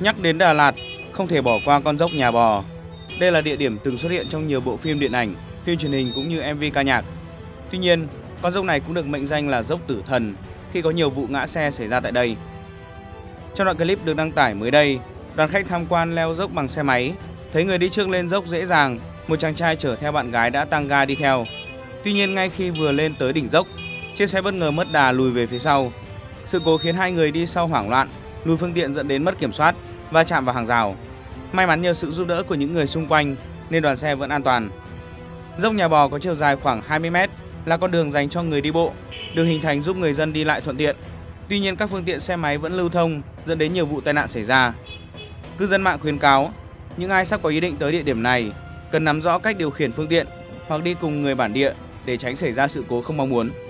Nhắc đến Đà Lạt, không thể bỏ qua con dốc Nhà Bò. Đây là địa điểm từng xuất hiện trong nhiều bộ phim điện ảnh, phim truyền hình cũng như MV ca nhạc. Tuy nhiên, con dốc này cũng được mệnh danh là dốc tử thần khi có nhiều vụ ngã xe xảy ra tại đây. Trong đoạn clip được đăng tải mới đây, đoàn khách tham quan leo dốc bằng xe máy, thấy người đi trước lên dốc dễ dàng, một chàng trai chở theo bạn gái đã tăng ga đi theo. Tuy nhiên, ngay khi vừa lên tới đỉnh dốc, chiếc xe bất ngờ mất đà lùi về phía sau. Sự cố khiến hai người đi sau hoảng loạn, lùi phương tiện dẫn đến mất kiểm soát và chạm vào hàng rào. May mắn nhờ sự giúp đỡ của những người xung quanh nên đoàn xe vẫn an toàn. Dốc Nhà Bò có chiều dài khoảng 20 m, là con đường dành cho người đi bộ, được hình thành giúp người dân đi lại thuận tiện. Tuy nhiên, các phương tiện xe máy vẫn lưu thông, dẫn đến nhiều vụ tai nạn xảy ra. Cư dân mạng khuyến cáo, những ai sắp có ý định tới địa điểm này cần nắm rõ cách điều khiển phương tiện hoặc đi cùng người bản địa để tránh xảy ra sự cố không mong muốn.